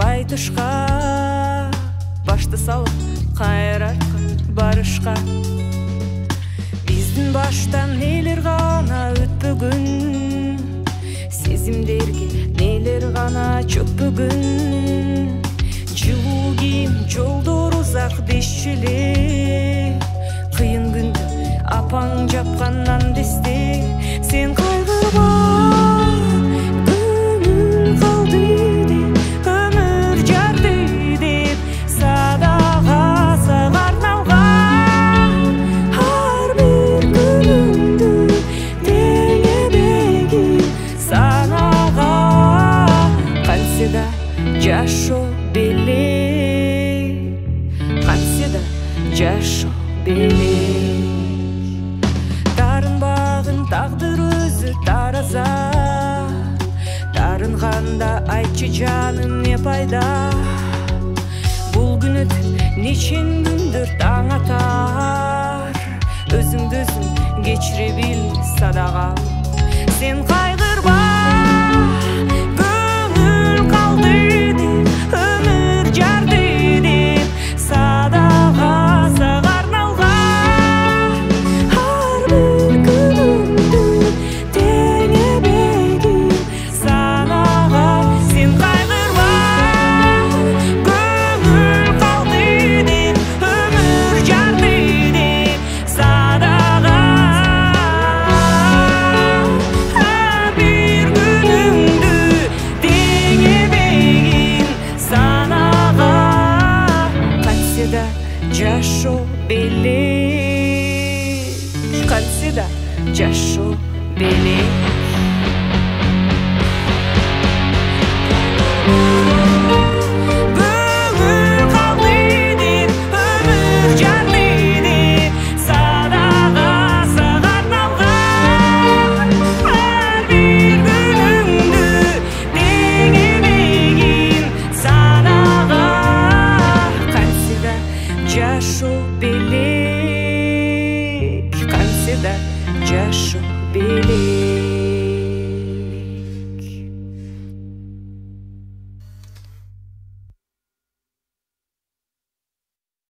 Байтышқа башты салып қайратқа барышқа Біздің баштан нелер ғана өтпігін Сезімдерге нелер ғана чөкпігін Жылу киім жолдор ұзақ бесшіле Қиын күнді апаң жапқаннан десте Сен қайғырба Жашо белек, қанседа жашо белек Тарынбағын тағдыр өзі тараза Тарынғанда айтшы жаным не пайда Бұл күн өтіп нечен күндір таң атар Өзіңді өзің кешіре біл садағам Сен қайғырба Жашо белек, қанседа жашо белек